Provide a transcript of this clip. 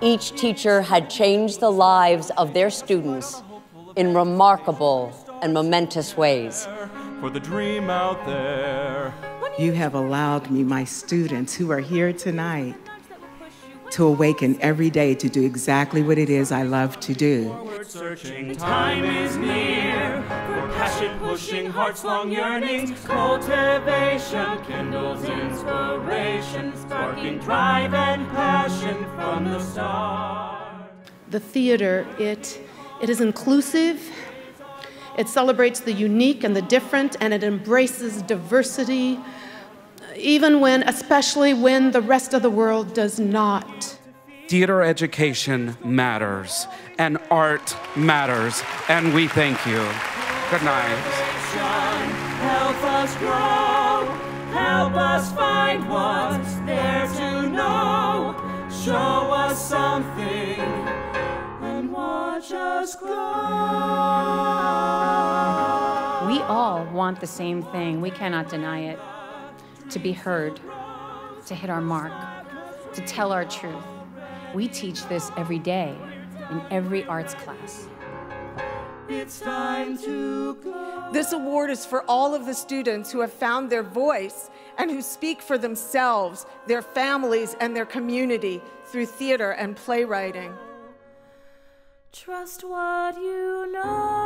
Each teacher had changed the lives of their students in remarkable and momentous ways. For the dream out there. You have allowed me, my students who are here tonight, to awaken every day to do exactly what it is I love to do. Forward searching, time is near. For passion pushing, hearts long yearnings. Cultivation kindles inspiration, sparking drive and passion from the start. The theater, it is inclusive. It celebrates the unique and the different, and it embraces diversity, even when, especially when, the rest of the world does not. Theater education matters, and art matters, and we thank you. Good night. Help us grow, help us find what's there to know, show us something, and watch us grow. We all want the same thing, we cannot deny it. To be heard, to hit our mark, to tell our truth. We teach this every day in every arts class. It's time to go. This award is for all of the students who have found their voice and who speak for themselves, their families, and their community through theater and playwriting. Trust what you know.